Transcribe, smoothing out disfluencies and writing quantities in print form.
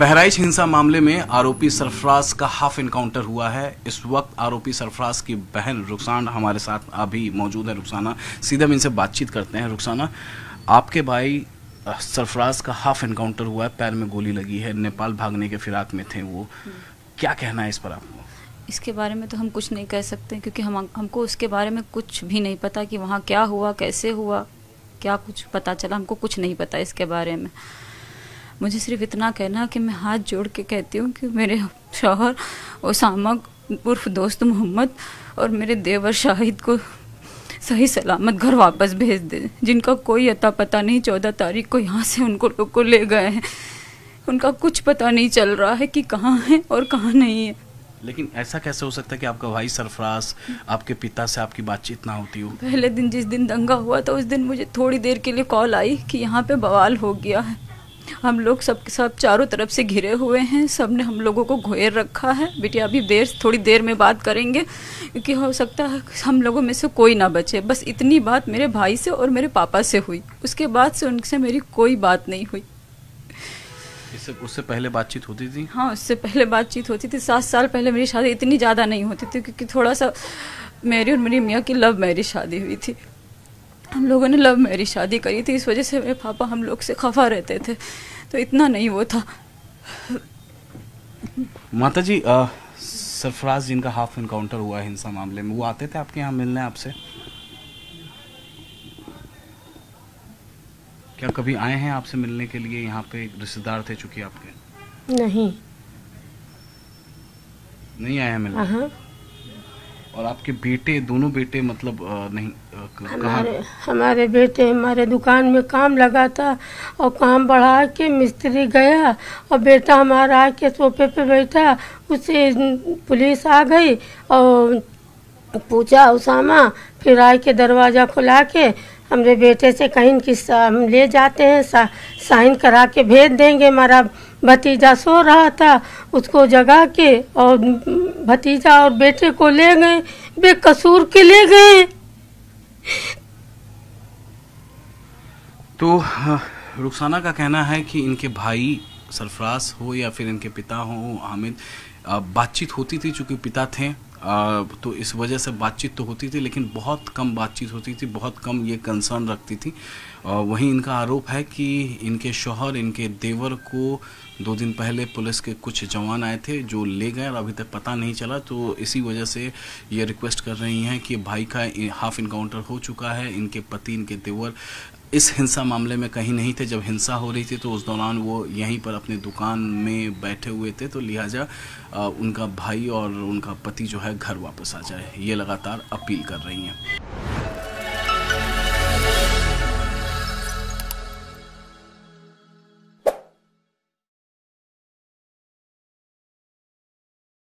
बहराइच हिंसा मामले में आरोपी सरफराज का हाफ इनकाउंटर हुआ है। इस वक्त आरोपी सरफराज की बहन रुकसाना हमारे साथ अभी मौजूद है। रुखसाना, सीधे हम इनसे बातचीत करते हैं। रुखसाना, आपके भाई सरफराज का हाफ इनकाउंटर हुआ है, पैर में गोली लगी है, नेपाल भागने के फिराक में थे वो, क्या कहना है इस पर आपको? इसके बारे में तो हम कुछ नहीं कह सकते क्योंकि हमको उसके बारे में कुछ भी नहीं पता कि वहाँ क्या हुआ, कैसे हुआ, क्या कुछ पता चला, हमको कुछ नहीं पता इसके बारे में। मुझे सिर्फ इतना कहना कि मैं हाथ जोड़ के कहती हूँ कि मेरे शौहर उसामा उर्फ दोस्त मोहम्मद और मेरे देवर शाहिद को सही सलामत घर वापस भेज दें, जिनका कोई अता पता नहीं। 14 तारीख को यहाँ से उनको लोग को ले गए हैं, उनका कुछ पता नहीं चल रहा है कि कहाँ है और कहाँ नहीं है। लेकिन ऐसा कैसे हो सकता है कि आपका भाई सरफराज, आपके पिता से आपकी बातचीत ना होती हो? पहले दिन जिस दिन दंगा हुआ था उस दिन मुझे थोड़ी देर के लिए कॉल आई कि यहाँ पे बवाल हो गया है, हम लोग सब चारों तरफ से घिरे हुए हैं, सब ने हम लोगों को घेर रखा है। बिटिया अभी थोड़ी देर में बात करेंगे क्योंकि हो सकता है हम लोगों में से कोई ना बचे। बस इतनी बात मेरे भाई से और मेरे पापा से हुई, उसके बाद से उनसे मेरी कोई बात नहीं हुई। उससे पहले बातचीत होती थी? हाँ, उससे पहले बातचीत होती थी। 7 साल पहले मेरी शादी इतनी ज़्यादा नहीं होती थी क्योंकि थोड़ा सा मेरी और मेरी मियाँ की लव मैरिज शादी हुई थी, हम लोगों ने लव मैरिज शादी करी थी। इस वजह से मेरे पापा हम लोग से खफा रहते थे तो इतना नहीं वो था। माता जी, सरफराज जिनका हाफ इनकाउंटर हुआ है हिंसा मामले में, वो आते थे आपके यहाँ मिलने आपसे? क्या कभी आए हैं आपसे मिलने के लिए? यहाँ पे रिश्तेदार थे चूंकि आपके। नहीं आए हैं मिलने। और आपके बेटे, दोनों बेटे मतलब नहीं? हमारे बेटे हमारे दुकान में काम लगा था और काम बढ़ा के मिस्त्री गया और बेटा हमारा आके सोफे पे बैठा, उसे पुलिस आ गई और पूछा उसामा, फिर आके दरवाज़ा खुला के हमारे बेटे से कहीं कि हम ले जाते हैं, साइन करा के भेज देंगे। हमारा भतीजा सो रहा था, उसको जगा के और भतीजा और बेटे को ले गए, बेकसूर के ले गए। तो रुखसाना का कहना है कि इनके भाई सरफराज हो या फिर इनके पिता हो हामिद, बातचीत होती थी चूँकि पिता थे तो इस वजह से बातचीत तो होती थी, लेकिन बहुत कम बातचीत होती थी, बहुत कम ये कंसर्न रखती थी। वहीं इनका आरोप है कि इनके शौहर, इनके देवर को 2 दिन पहले पुलिस के कुछ जवान आए थे जो ले गए और अभी तक पता नहीं चला, तो इसी वजह से ये रिक्वेस्ट कर रही हैं कि भाई का हाफ इनकाउंटर हो चुका है, इनके पति, इनके देवर इस हिंसा मामले में कहीं नहीं थे। जब हिंसा हो रही थी तो उस दौरान वो यहीं पर अपने दुकान में बैठे हुए थे, तो लिहाजा उनका भाई और उनका पति जो है घर वापस आ जाए, ये लगातार अपील कर रही हैं।